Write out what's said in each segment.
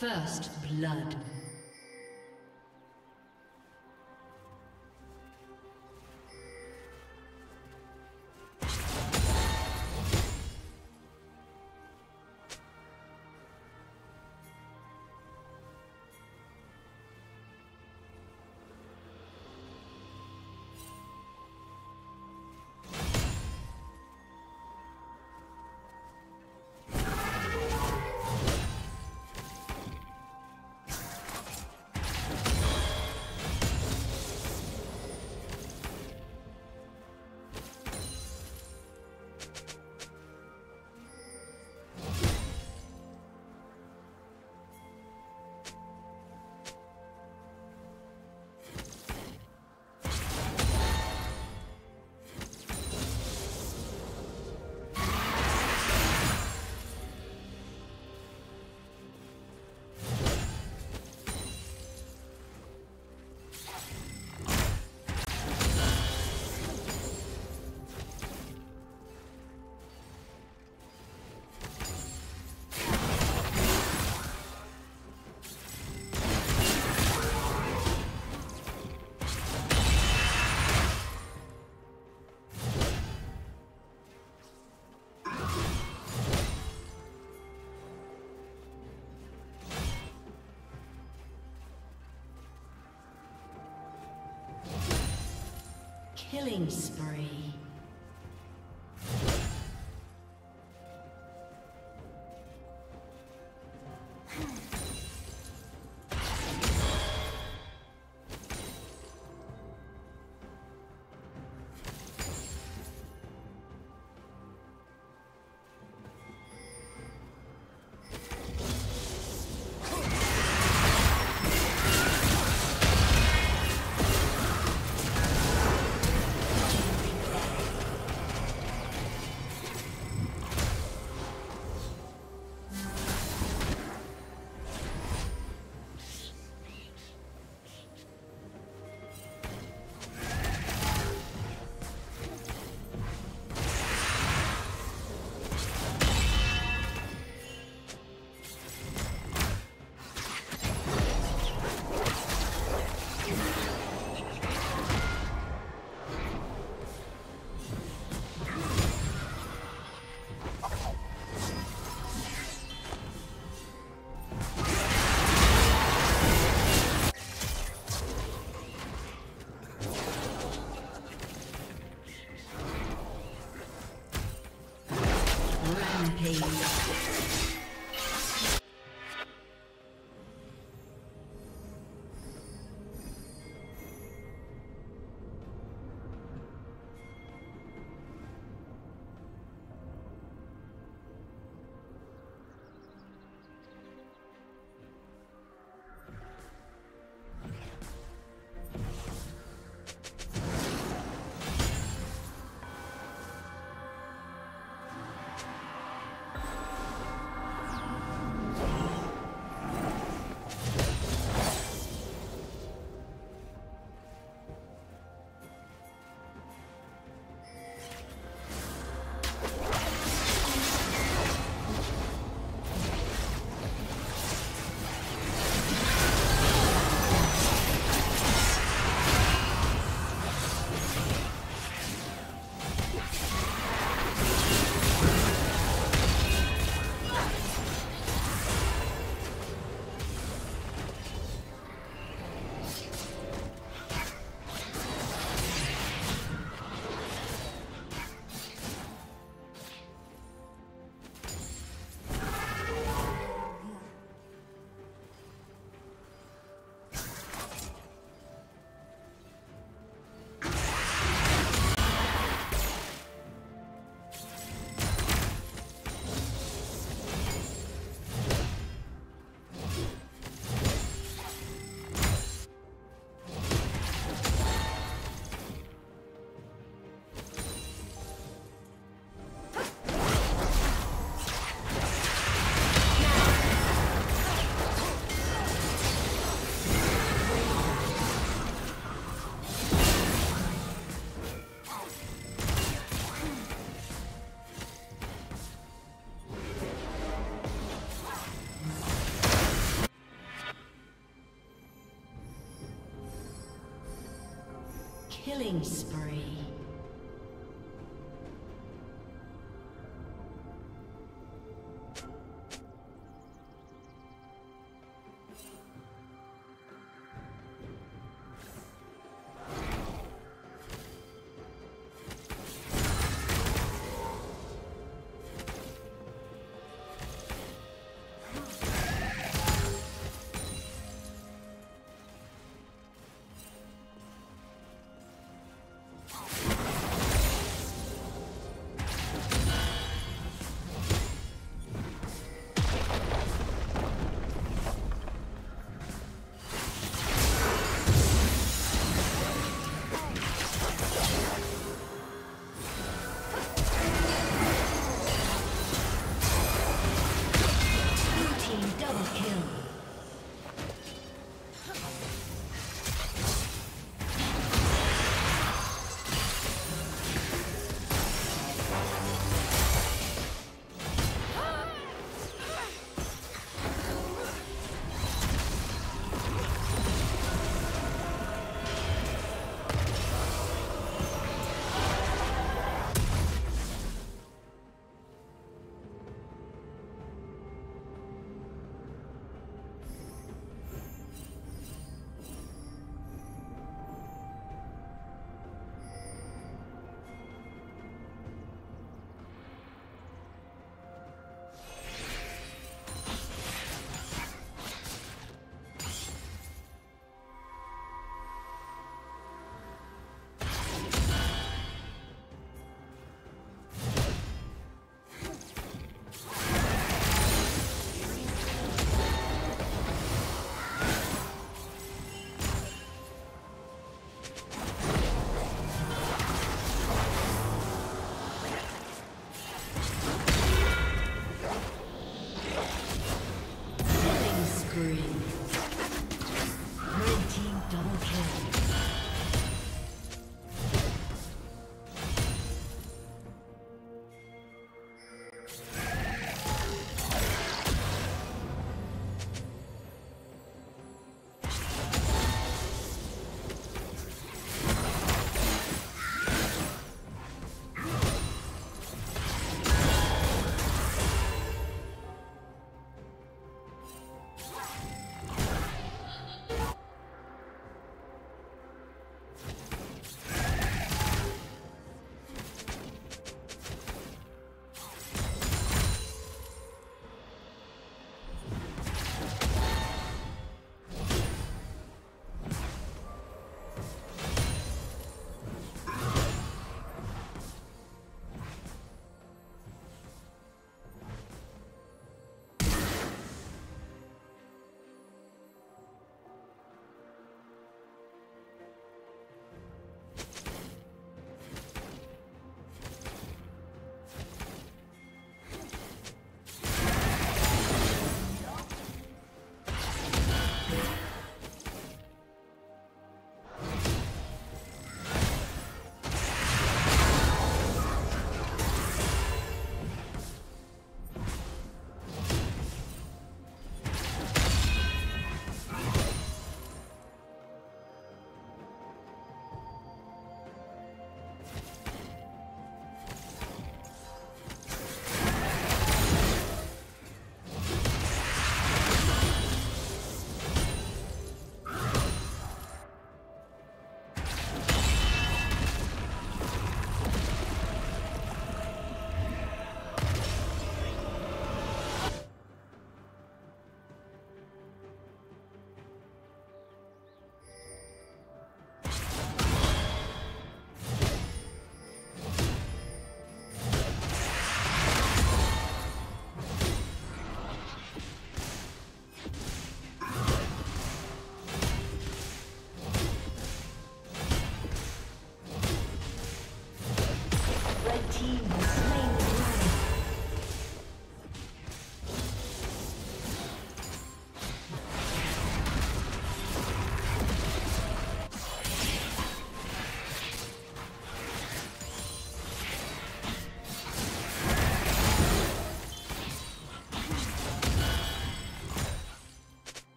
First blood. Killing spree. Killing spree.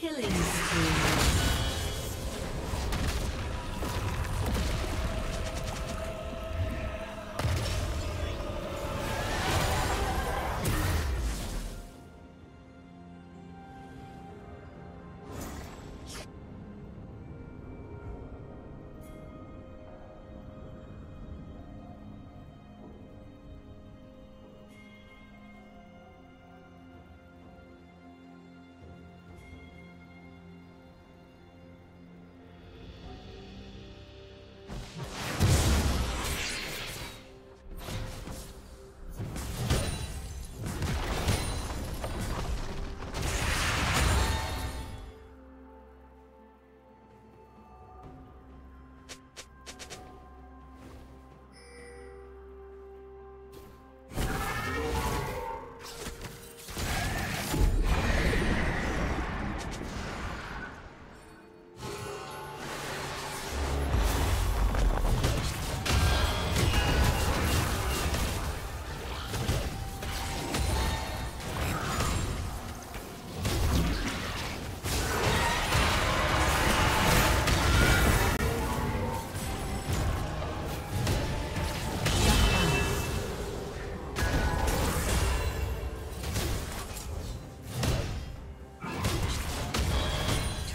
Killing spree.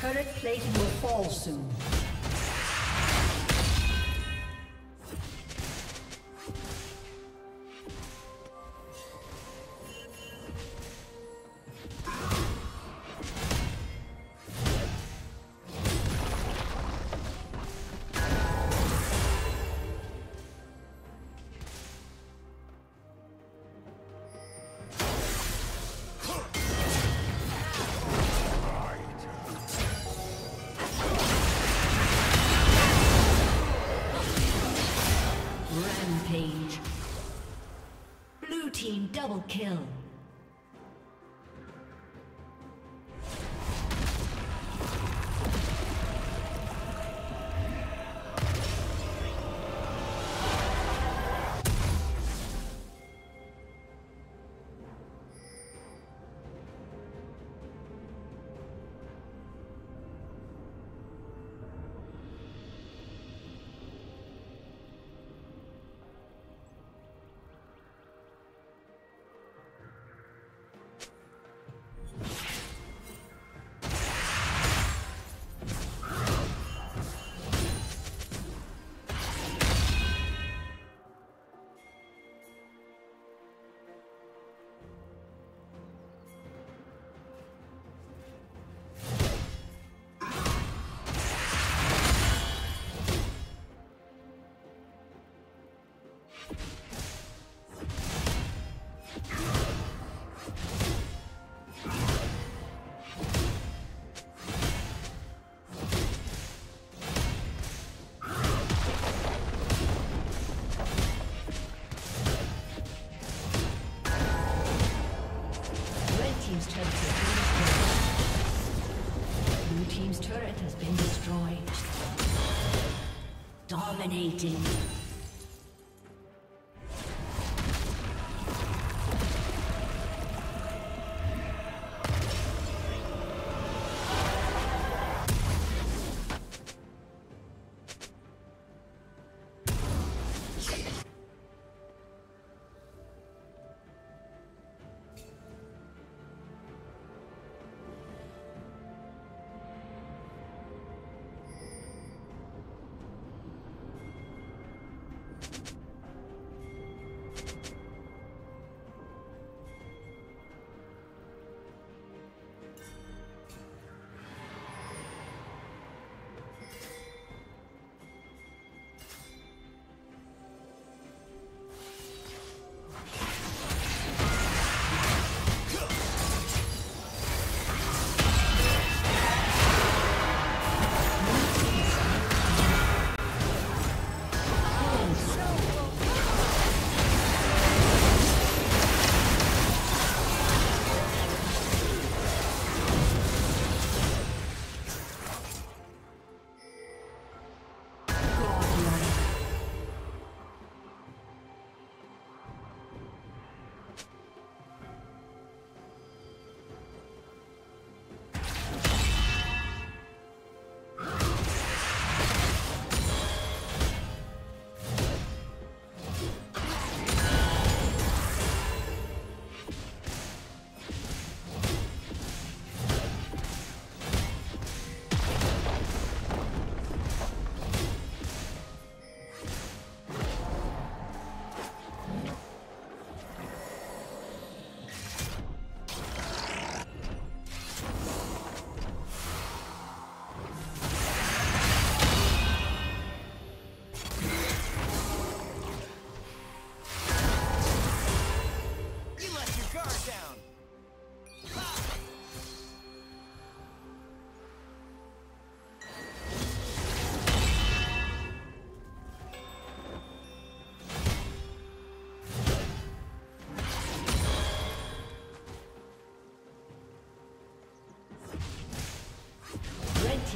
Turret plating will fall soon. Kill. Dominating.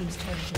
team's turret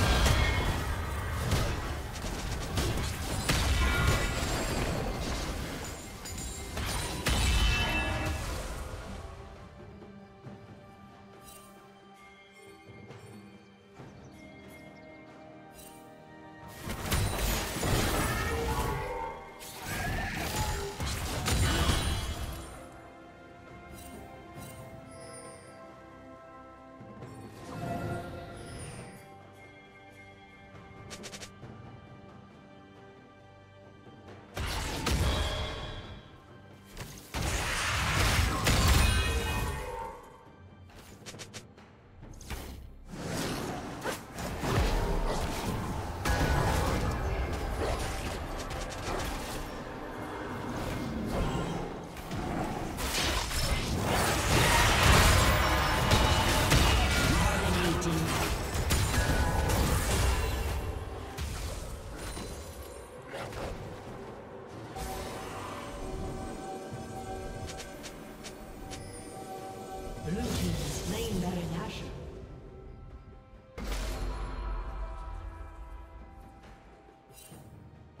team's turret has been destroyed.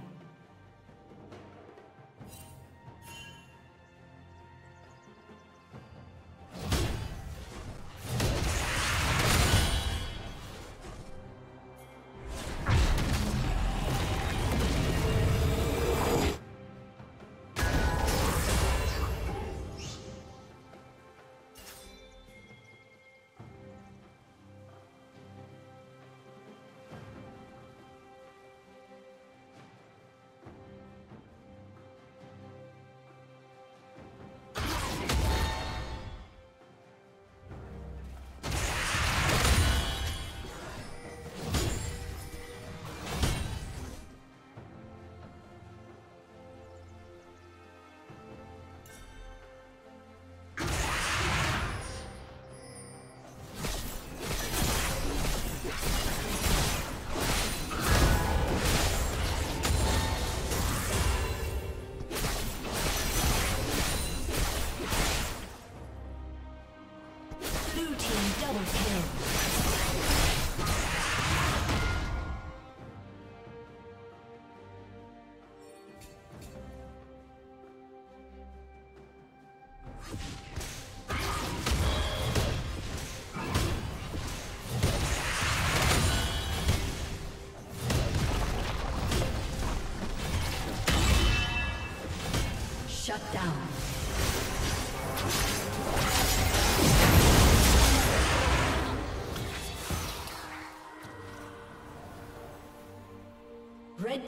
Shut down. Red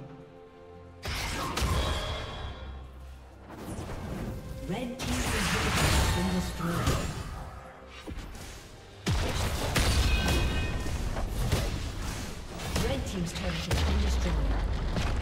Red team's inhibitor has been destroyed. Red team's turret has been destroyed. Red team's turret has been destroyed.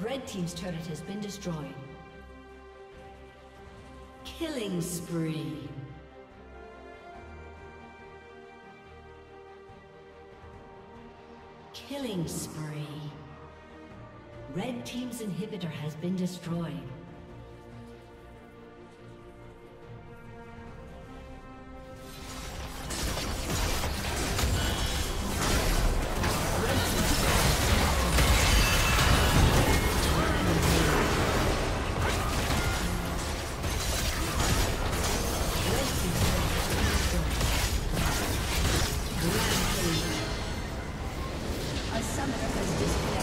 Red team's turret has been destroyed. Killing spree. Killing spree. Red team's inhibitor has been destroyed. Summoner has disappeared.